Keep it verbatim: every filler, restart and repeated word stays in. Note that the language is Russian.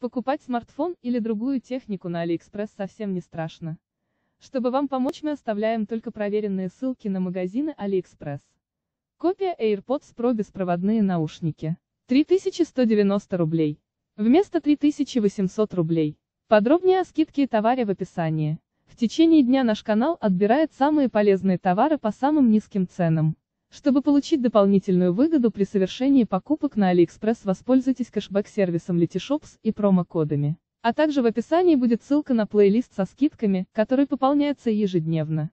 Покупать смартфон или другую технику на AliExpress совсем не страшно. Чтобы вам помочь, мы оставляем только проверенные ссылки на магазины AliExpress. Копия AirPods Pro беспроводные наушники. три тысячи сто девяносто рублей. Вместо три тысячи восемьсот рублей. Подробнее о скидке и товаре в описании. В течение дня наш канал отбирает самые полезные товары по самым низким ценам. Чтобы получить дополнительную выгоду при совершении покупок на AliExpress, воспользуйтесь кэшбэк-сервисом LetyScop и промокодами. А также в описании будет ссылка на плейлист со скидками, который пополняется ежедневно.